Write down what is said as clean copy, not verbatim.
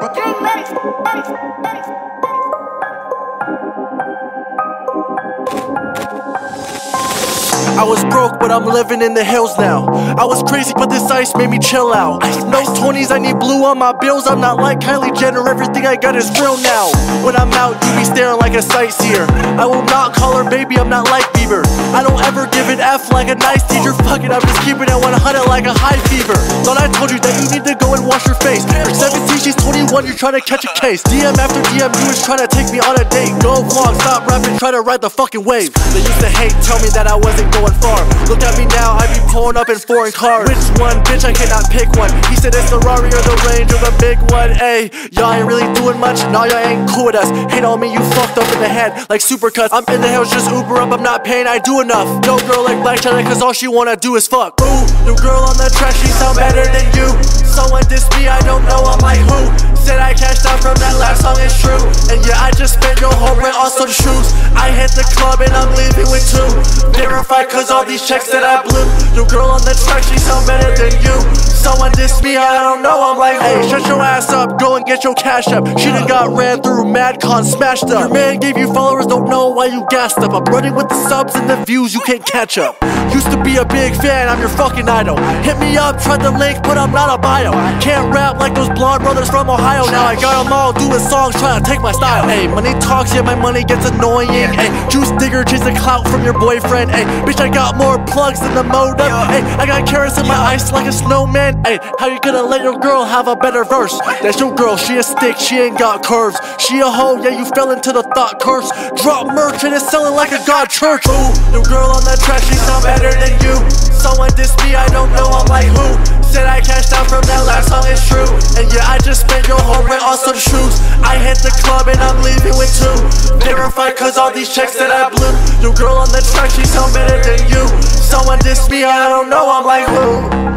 I was broke, but I'm living in the hills now. I was crazy, but this ice made me chill out. No 20s, I need blue on my bills. I'm not like Kylie Jenner, everything I got is real now. When I'm out, you be staring like a sightseer. I will not call her baby, I'm not like Bieber. I don't ever give an F like a nice teacher. Fuck it, I'm just keeping it 100 like a high fever. Thought I told you that you need to go and wash your face. You're 17, she's 21, you're trying to catch a case. DM after DM, you was trying to take me on a date. Go vlog, stop rapping, try to ride the fucking wave. They used to hate, tell me that I wasn't going far. Look at me now, I be pulling up in foreign cars. Which one? Bitch, I cannot pick one. He said it's the Rari or the Range or the big one. Ayy, y'all ain't really doing much. Nah, y'all ain't cool with us. Hate on me, you fucked up in the head like supercuts. I'm in the hills, just Uber up, I'm not paying, I do enough. No girl like Blac Chyna, cause all she wanna do is fuck. Ooh, new girl on the track, she sound better than you. Someone dissed me, I don't know, I'm like who? Said I cashed out from that last song, it's true. And yeah, I just spent your whole rent on some shoes. I hit the club and I'm leaving with two. Verified cause all these checks that I blew. New girl on the track, she sound better than you. Someone dissed me, I don't know, I'm like, hey, shut your ass up, go and get your cash up. She done got ran through, MadCon smashed up. Your man gave you followers, don't know why you gassed up. I'm running with the subs and the views, you can't catch up. Used to be a big fan, I'm your fucking idol. Hit me up, tried the link, but I'm not a bio. Can't rap like those blonde brothers from Ohio. Now I got them all doing songs, trying to take my style. Hey, money talks, yeah, my money gets annoying. Hey, juice digger, chase the clout from your boyfriend. Hey, bitch, I got more plugs than the modem. Hey, I got carrots in my ice like a snowman. Hey, how you gonna let your girl have a better verse? That's your girl, she a stick, she ain't got curves. She a hoe, yeah, you fell into the thought curse. Drop merch and it's selling like a god church. Ooh, new girl on the track, she sound better than you. Someone dissed me, I don't know, I'm like who? Said I cashed out from that last song, it's true. And yeah, I just spent your whole rent on some shoes. I hit the club and I'm leaving with two. Verified cause all these checks that I blew. New girl on the track, she sound better than you. Someone dissed me, I don't know, I'm like who?